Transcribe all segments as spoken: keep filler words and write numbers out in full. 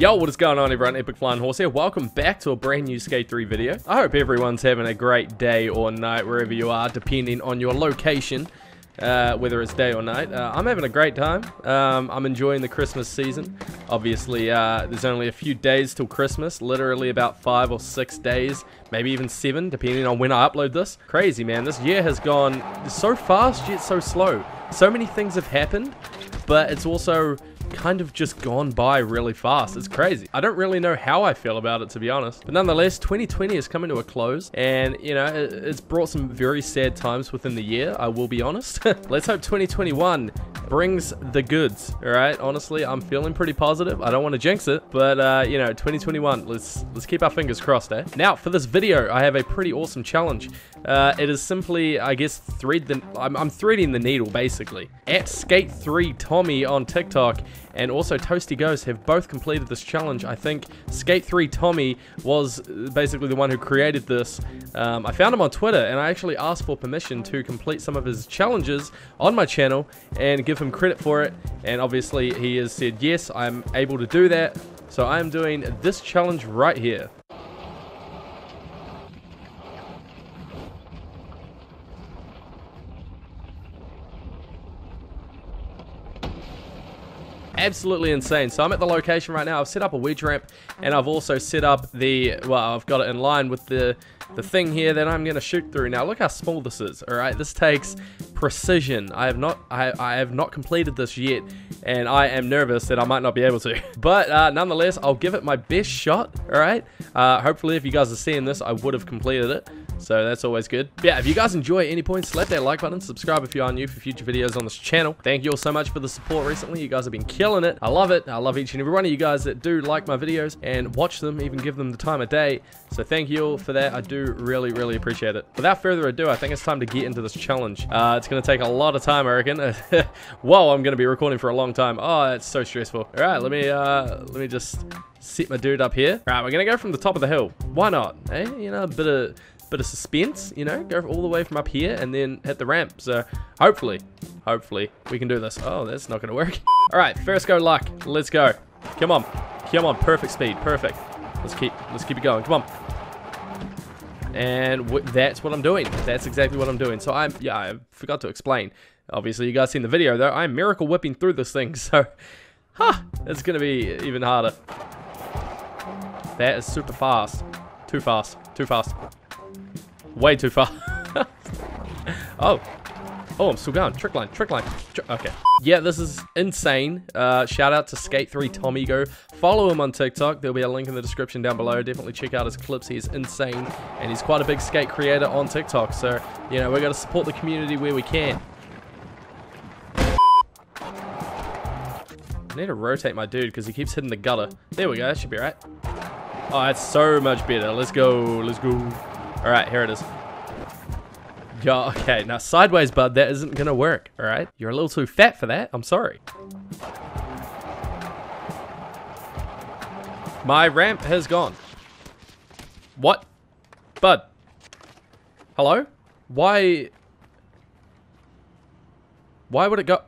Yo, what is going on everyone? Epic Flying Horse here. Welcome back to a brand new Skate three video. I hope everyone's having a great day or night wherever you are, depending on your location, uh, whether it's day or night. Uh, I'm having a great time. Um, I'm enjoying the Christmas season. Obviously, uh, there's only a few days till Christmas, literally about five or six days, maybe even seven, depending on when I upload this. Crazy, man. This year has gone so fast, yet so slow. So many things have happened, but it's also kind of just gone by really fast. It's crazy. I don't really know how I feel about it, to be honest, but nonetheless, twenty twenty is coming to a close, and you know, it's brought some very sad times within the year, I will be honest. Let's hope twenty twenty-one brings the goods. All right, honestly, I'm feeling pretty positive. I don't want to jinx it, but uh you know, twenty twenty-one, let's let's keep our fingers crossed, eh? Now for this video, I have a pretty awesome challenge. Uh it is simply, I guess, thread the i'm, I'm threading the needle, basically. At Skate three Tommy on TikTok and also ToastyGhost have both completed this challenge. I think Skate three Tommy was basically the one who created this. Um, I found him on Twitter, and I actually asked for permission to complete some of his challenges on my channel and give him credit for it. And obviously he has said, yes, I'm able to do that. So I am doing this challenge right here. Absolutely insane. So I'm at the location right now. I've set up a wedge ramp, and I've also set up the, well, I've got it in line with the the thing here that I'm gonna shoot through. Now look how small this is. All right, this takes precision. I have not I, I have not completed this yet, and I am nervous that I might not be able to, but uh, nonetheless, I'll give it my best shot. All right, uh, hopefully if you guys are seeing this, I would have completed it, so that's always good. Yeah, if you guys enjoy at any point, slap that like button, subscribe if you are new for future videos on this channel. Thank you all so much for the support recently. You guys have been killing it. I love it. I love each and every one of you guys that do like my videos and watch them, even give them the time of day. So thank you all for that. I do really, really appreciate it. Without further ado, I think it's time to get into this challenge. Uh, it's gonna take a lot of time, I reckon. Whoa, I'm gonna be recording for a long time. Oh, it's so stressful. All right, let me uh, let me just set my dude up here. All right, we're gonna go from the top of the hill. Why not? Hey, eh? You know, a bit of bit of suspense, you know, go all the way from up here and then hit the ramp. So hopefully, hopefully we can do this. Oh, that's not gonna work. All right, first go luck. Let's go. Come on, come on. Perfect speed, perfect. Let's keep, let's keep it going. Come on. And w that's what I'm doing. That's exactly what I'm doing. So I'm, yeah, I forgot to explain. Obviously, you guys seen the video though. I'm miracle whipping through this thing. So, ha, huh, it's gonna be even harder. That is super fast. Too fast. Too fast. Way too far. Oh, oh, I'm still going. Trick line, trick line. Tri okay. Yeah, this is insane. Uh, shout out to Skate three Tommy. Go follow him on TikTok. There'll be a link in the description down below. Definitely check out his clips. He's insane, and he's quite a big skate creator on TikTok. So you know, we're gonna support the community where we can. I need to rotate my dude because he keeps hitting the gutter. There we go. That should be right. Oh, that's so much better. Let's go. Let's go. All right, here it is. Yo, okay, now sideways, bud, that isn't gonna work, all right? You're a little too fat for that, I'm sorry. My ramp has gone. What? Bud. Hello? Why? Why would it go?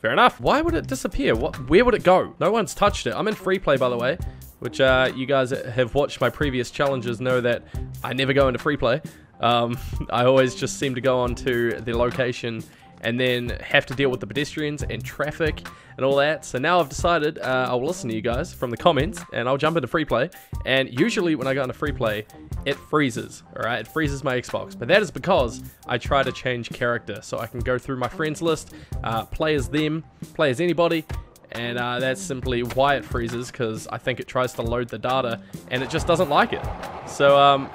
Fair enough. Why would it disappear? What? Where would it go? No one's touched it. I'm in free play, by the way, which uh, you guys have watched my previous challenges know that I never go into free play. Um, I always just seem to go on to the location and then have to deal with the pedestrians and traffic and all that. So now I've decided uh, I'll listen to you guys from the comments and I'll jump into free play. And usually when I go into free play, it freezes, all right? It freezes my Xbox, but that is because I try to change character. So I can go through my friends list, uh, play as them, play as anybody, and uh, that's simply why it freezes, because I think it tries to load the data and it just doesn't like it. So um,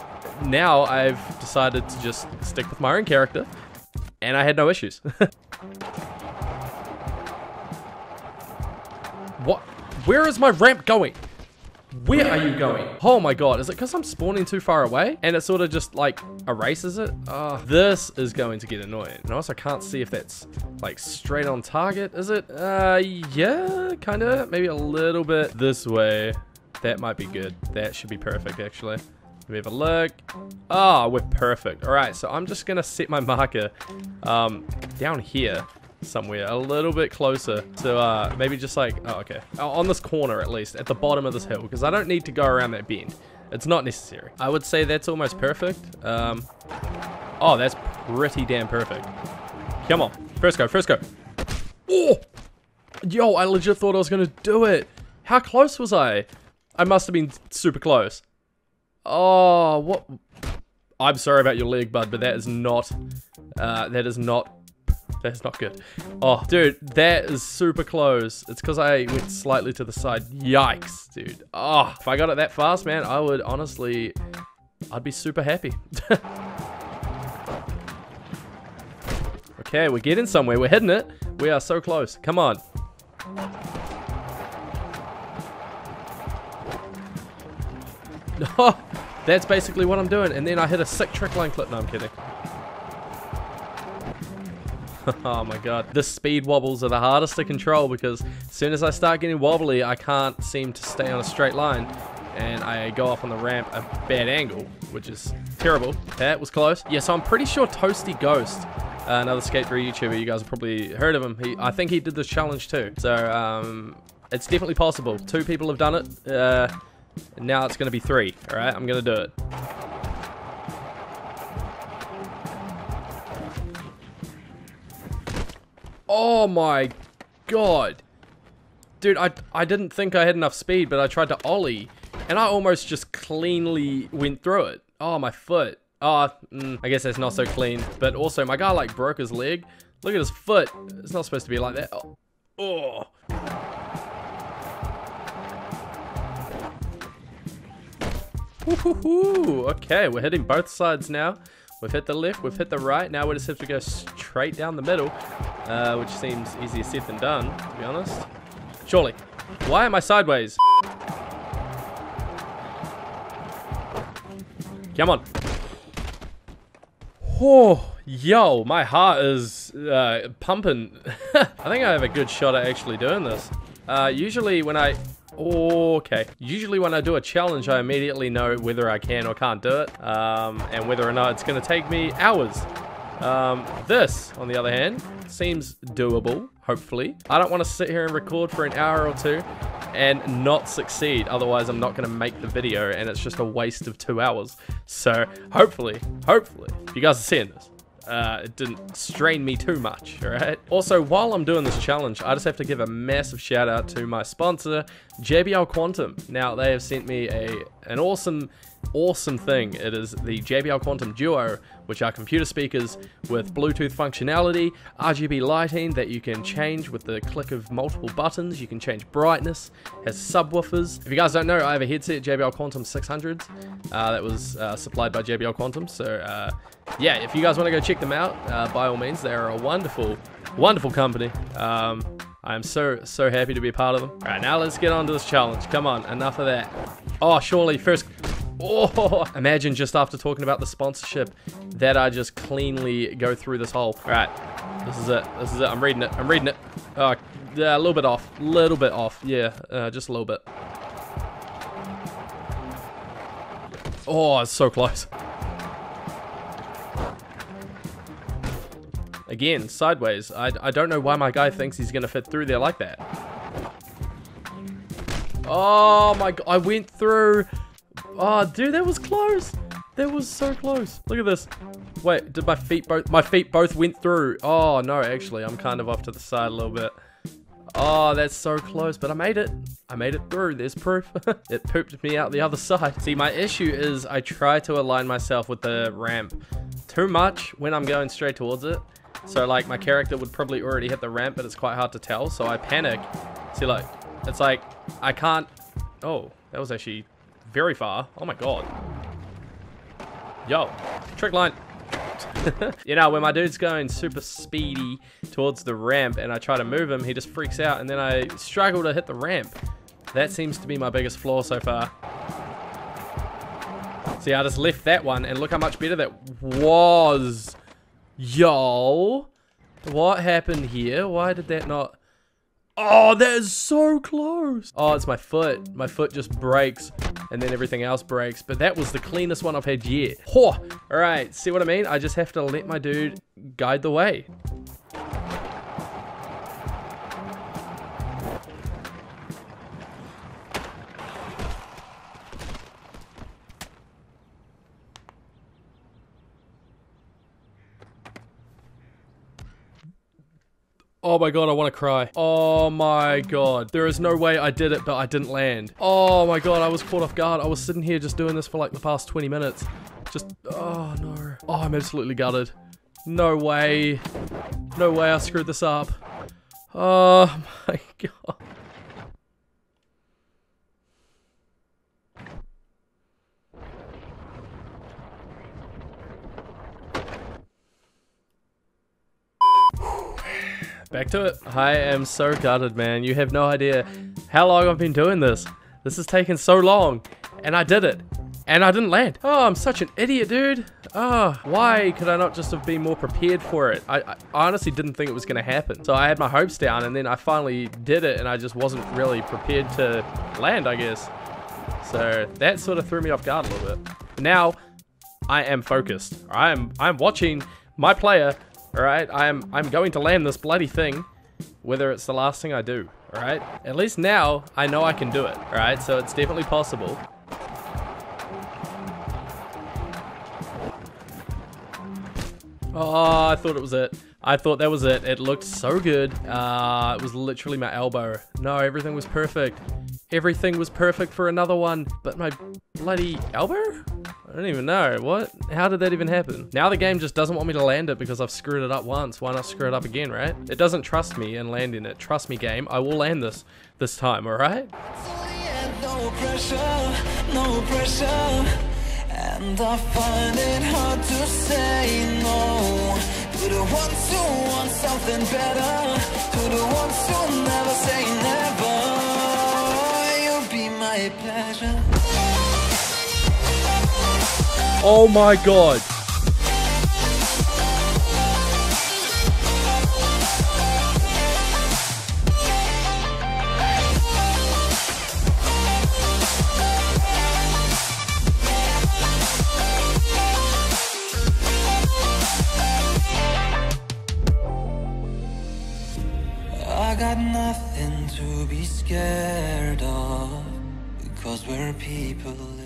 now I've decided to just stick with my own character, and I had no issues. What? Where is my ramp going? Where are you going? Oh my god, is it because I'm spawning too far away and it sort of just like erases it? Uh, this is going to get annoying. And also I can't see if that's like straight on target, is it? Uh, yeah, kind of. Maybe a little bit this way. That might be good. That should be perfect, actually. Let me have a look. Ah, oh, we're perfect. All right, so I'm just going to set my marker um, down here. somewhere a little bit closer to uh, maybe just like, oh, okay, oh, on this corner at least, at the bottom of this hill, because I don't need to go around that bend. It's not necessary. I would say that's almost perfect. Um, oh, that's pretty damn perfect. Come on, first go, first go. Oh, yo, I legit thought I was gonna do it. How close was I? I must have been super close. Oh, what? I'm sorry about your leg, bud, but that is not, uh, that is not, that's not good. Oh, dude, that is super close. It's because I went slightly to the side. Yikes, dude. Oh, if I got it that fast, man, I would honestly, I'd be super happy. Okay, we're getting somewhere. We're hitting it. We are so close. Come on. Oh, that's basically what I'm doing. And then I hit a sick trick line clip. No, I'm kidding. Oh my god. The speed wobbles are the hardest to control because as soon as I start getting wobbly, I can't seem to stay on a straight line. And I go off on the ramp at a bad angle, which is terrible. That was close. Yeah, so I'm pretty sure ToastyGhost, Uh, another Skate three YouTuber, you guys have probably heard of him. He, I think he did this challenge too. So, um, it's definitely possible. Two people have done it. Uh, and now it's going to be three. All right, I'm going to do it. Oh my god. Dude, I, I didn't think I had enough speed, but I tried to ollie. And I almost just cleanly went through it. Oh, my foot. Oh, mm, I guess that's not so clean. But also, my guy, like, broke his leg. Look at his foot. It's not supposed to be like that. Oh. Oh. Woo-hoo-hoo. Okay, we're hitting both sides now. We've hit the left. We've hit the right. Now we just have to go straight down the middle, uh, which seems easier said than done, to be honest. Surely. Why am I sideways? Come on. Oh, yo, my heart is uh, pumping. I think I have a good shot at actually doing this. Uh, usually when I, oh, okay. Usually when I do a challenge, I immediately know whether I can or can't do it, um, and whether or not it's gonna take me hours. Um, this, on the other hand, seems doable, hopefully. I don't wanna sit here and record for an hour or two and not succeed, otherwise I'm not gonna make the video and it's just a waste of two hours. So hopefully, hopefully, if you guys are seeing this, uh, it didn't strain me too much, all right? Also, while I'm doing this challenge, I just have to give a massive shout out to my sponsor, J B L Quantum. Now they have sent me a an awesome, awesome thing. It is the J B L Quantum Duo, which are computer speakers with Bluetooth functionality, R G B lighting that you can change with the click of multiple buttons. You can change brightness, has subwoofers. If you guys don't know, I have a headset, J B L Quantum six hundred, uh, that was uh, supplied by J B L Quantum. So uh, yeah, if you guys want to go check them out, uh, by all means, they are a wonderful, wonderful company. Um, I'm so, so happy to be a part of them. All right, now let's get on to this challenge. Come on, enough of that. Oh, surely first... Oh, imagine just after talking about the sponsorship that I just cleanly go through this hole. All right, this is it. This is it. I'm reading it. I'm reading it. Uh, yeah, a little bit off. A little bit off. Yeah, uh, just a little bit. Oh, it's so close. Again, sideways. I, I don't know why my guy thinks he's going to fit through there like that. Oh, my God. I went through... Oh, dude, that was close. That was so close. Look at this. Wait, did my feet both... My feet both went through. Oh, no, actually, I'm kind of off to the side a little bit. Oh, that's so close, but I made it. I made it through. There's proof. It pooped me out the other side. See, my issue is I try to align myself with the ramp too much when I'm going straight towards it. So, like, my character would probably already hit the ramp, but it's quite hard to tell, so I panic. See, like, it's like, I can't... Oh, that was actually... very far. Oh my god. Yo, trick line. You know, when my dude's going super speedy towards the ramp and I try to move him, he just freaks out and then I struggle to hit the ramp. That seems to be my biggest flaw so far. See, I just left that one and look how much better that was. Yo, what happened here? Why did that not... Oh, that is so close. Oh, it's my foot. My foot just breaks and then everything else breaks. But that was the cleanest one I've had yet. Oh, all right. See what I mean? I just have to let my dude guide the way. Oh my god, I want to cry. Oh my god. There is no way I did it, but I didn't land. Oh my god, I was caught off guard. I was sitting here just doing this for like the past twenty minutes. Just, oh no. Oh, I'm absolutely gutted. No way. No way I screwed this up. Oh my god. Back to it. I am so gutted, man. You have no idea how long I've been doing this. This has taken so long, and I did it, and I didn't land. Oh, I'm such an idiot, dude. Oh, why could I not just have been more prepared for it? I, I honestly didn't think it was going to happen. So I had my hopes down, and then I finally did it, and I just wasn't really prepared to land, I guess. So that sort of threw me off guard a little bit. Now, I am focused. I am, I'm watching my player. Alright, I'm I'm going to land this bloody thing, whether it's the last thing I do, alright? At least now, I know I can do it, alright? So it's definitely possible. Oh, I thought it was it. I thought that was it. It looked so good. Uh, it was literally my elbow. No, everything was perfect. Everything was perfect for another one, but my bloody elbow? I don't even know. What? How did that even happen? Now the game just doesn't want me to land it because I've screwed it up once. Why not screw it up again, right? It doesn't trust me in landing it. Trust me, game. I will land this this time, all right? No pressure, no pressure. And I find it hard to say no. To the ones who want something better. To the ones who never say never. You'll be my pleasure. Oh my god. I got nothing to be scared of because we're people.